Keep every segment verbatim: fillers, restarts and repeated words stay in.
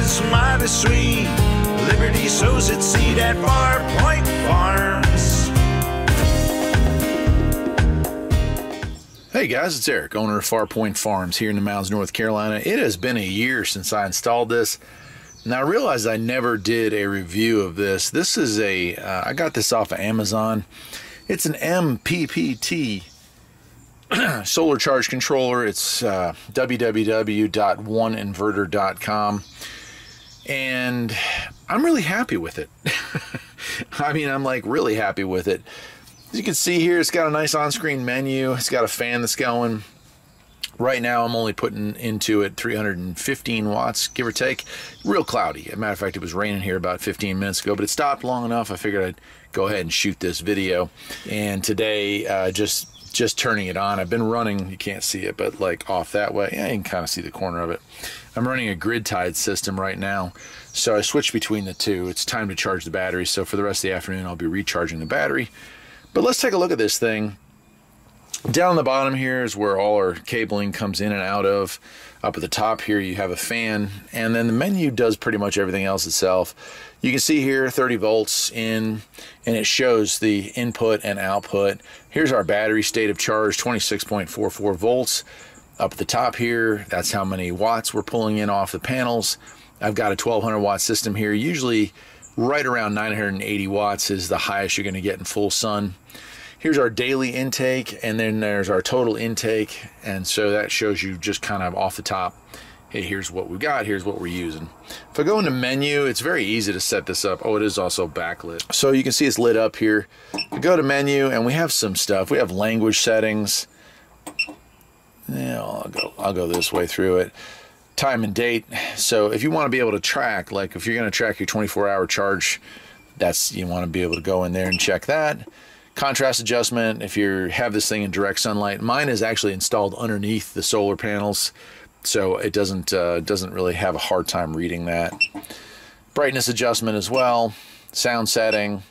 is mighty sweet. Liberty sows its seed at Farpoint Farms. Hey guys, it's Eric, owner of Farpoint Farms here in the mountains, North Carolina. It has been a year since I installed this. Now I realized I never did a review of this. This is a, uh, I got this off of Amazon. It's an M P P T solar charge controller. It's uh, w w w dot one inverter dot com, and I'm really happy with it. I mean, I'm like really happy with it. As you can see here, it's got a nice on-screen menu. It's got a fan that's going. Right now, I'm only putting into it three hundred fifteen watts, give or take. Real cloudy. As a matter of fact, it was raining here about fifteen minutes ago, but it stopped long enough. I figured I'd go ahead and shoot this video. And today, uh, just just turning it on. I've been running, you can't see it, but like off that way, yeah, you can kind of see the corner of it. I'm running a grid tied system right now, so I switched between the two. It's time to charge the battery, so for the rest of the afternoon I'll be recharging the battery. But let's take a look at this thing. Down the bottom here is where all our cabling comes in and out of. Up at the top here you have a fan, and then the menu does pretty much everything else itself. You can see here thirty volts in, and it shows the input and output. Here's our battery state of charge, twenty-six point four four volts. Up at the top here, that's how many watts we're pulling in off the panels. I've got a twelve hundred watt system here. Usually right around nine hundred eighty watts is the highest you're going to get in full sun. Here's our daily intake, and then there's our total intake, and so that shows you just kind of off the top, hey, here's what we got, here's what we're using. If I go into menu, it's very easy to set this up. Oh, it is also backlit. So you can see it's lit up here. We go to menu, and we have some stuff. We have language settings. Yeah, I'll go, I'll go this way through it. Time and date. So if you want to be able to track, like if you're going to track your twenty-four hour charge, that's, you want to be able to go in there and check that. Contrast adjustment, if you have this thing in direct sunlight. Mine is actually installed underneath the solar panels, so it doesn't uh, doesn't really have a hard time reading that. Brightness adjustment as well, sound setting,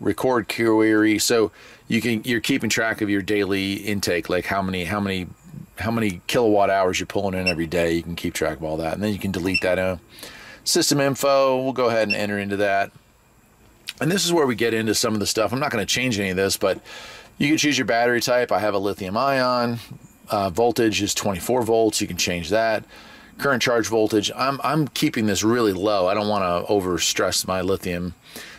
record query. So you can, you're keeping track of your daily intake, like how many how many how many kilowatt hours you're pulling in every day. You can keep track of all that, and then you can delete that in. System info, we'll go ahead and enter into that. And this is where we get into some of the stuff. I'm not going to change any of this, but you can choose your battery type. I have a lithium ion. Uh, voltage is twenty-four volts. You can change that. Current charge voltage. I'm, I'm keeping this really low. I don't want to over stress my lithium.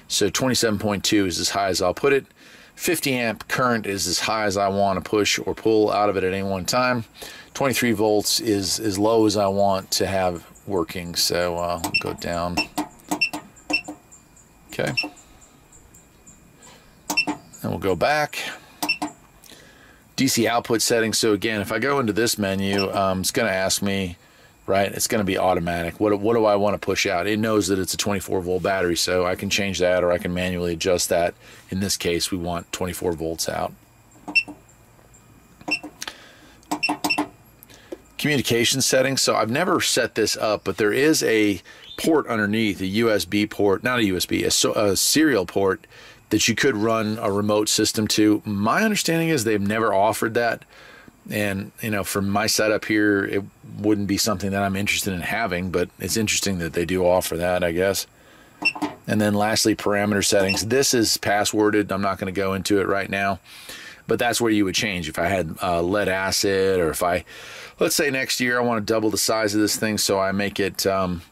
So twenty-seven point two is as high as I'll put it. fifty amp current is as high as I want to push or pull out of it at any one time. twenty-three volts is as low as I want to have working. So uh, I'll go down. Okay. And we'll go back. D C output settings. So again, if I go into this menu, um, it's going to ask me, right? It's going to be automatic. What, what do I want to push out? It knows that it's a twenty-four volt battery, so I can change that, or I can manually adjust that. In this case, we want twenty-four volts out. Communication settings. So I've never set this up, but there is a port underneath, a U S B port, not a U S B, a, so, a serial port that you could run a remote system to. My understanding is they've never offered that. And, you know, for my setup here, it wouldn't be something that I'm interested in having, but it's interesting that they do offer that, I guess. And then lastly, parameter settings. This is passworded. I'm not going to go into it right now, but that's where you would change. If I had uh, lead acid, or if I, let's say next year, I want to double the size of this thing. So I make it, um,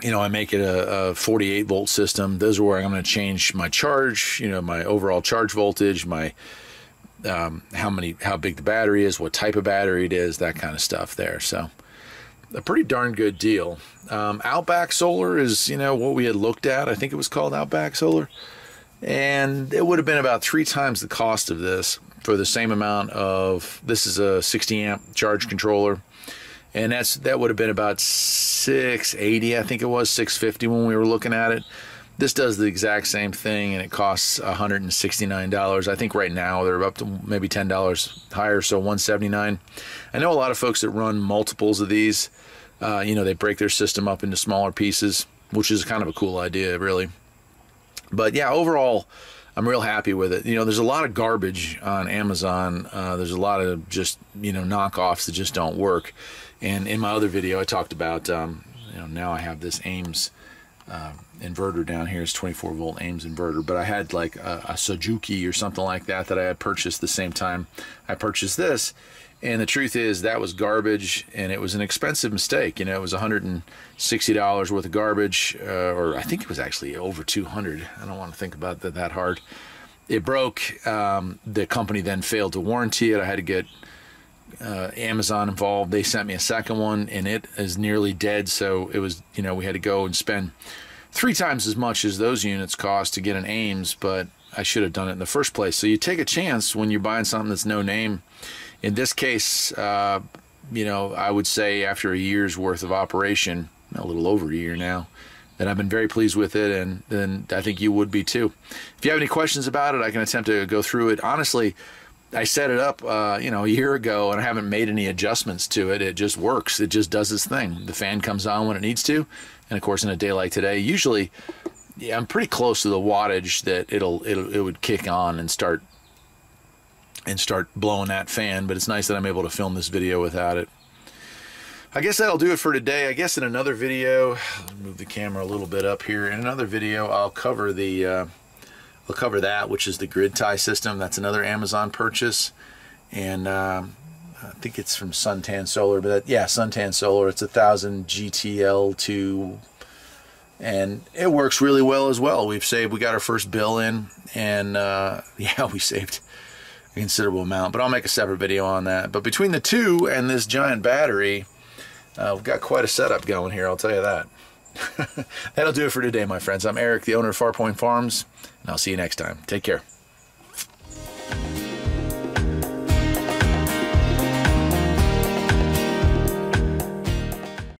you know, I make it a, a forty-eight volt system. Those are where I'm going to change my charge, you know, my overall charge voltage, my um, how many, how big the battery is, what type of battery it is, that kind of stuff there. So a pretty darn good deal. Um, Outback Solar is, you know, what we had looked at. I think it was called Outback Solar. And it would have been about three times the cost of this for the same amount of, this is a sixty amp charge controller. And that's, that would have been about six eighty, I think it was, six fifty when we were looking at it. This does the exact same thing, and it costs one hundred sixty-nine dollars. I think right now they're up to maybe ten dollars higher, so one hundred seventy-nine dollars. I know a lot of folks that run multiples of these. Uh, you know, they break their system up into smaller pieces, which is kind of a cool idea, really. But yeah, overall, I'm real happy with it. You know, there's a lot of garbage on Amazon. Uh, there's a lot of just, you know, knockoffs that just don't work. And in my other video, I talked about um, you know, now I have this Aims uh, inverter down here. It's twenty-four volt Aims inverter, but I had like a, a Suzuki or something like that that I had purchased the same time I purchased this. And the truth is that was garbage, and it was an expensive mistake. You know, it was one hundred sixty dollars worth of garbage, uh, or I think it was actually over two hundred. I don't want to think about that that hard. It broke. Um, the company then failed to warranty it. I had to get uh, Amazon involved. They sent me a second one, and it is nearly dead. So it was, you know, we had to go and spend three times as much as those units cost to get an Aims, but I should have done it in the first place. So you take a chance when you're buying something that's no name. In this case, uh, you know, I would say after a year's worth of operation, a little over a year now, that I've been very pleased with it, and then I think you would be too. If you have any questions about it, I can attempt to go through it. Honestly, I set it up, uh, you know, a year ago, and I haven't made any adjustments to it. It just works. It just does its thing. The fan comes on when it needs to, and of course, in a day like today, usually, yeah, I'm pretty close to the wattage that it'll it'll it would kick on and start. and start blowing that fan, but it's nice that I'm able to film this video without it. I guess that'll do it for today. I guess in another video, I'll move the camera a little bit up here. In another video, I'll cover the, uh, I'll cover that, which is the grid tie system. That's another Amazon purchase, and uh, I think it's from Suntan Solar. But that, yeah, Suntan Solar. It's a thousand G T L two, and it works really well as well. We've saved. We got our first bill in, and uh, yeah, we saved a considerable amount, but I'll make a separate video on that. But between the two and this giant battery, uh, we've got quite a setup going here, I'll tell you that. That'll do it for today, my friends. I'm Eric, the owner of Farpoint Farms, and I'll see you next time. Take care.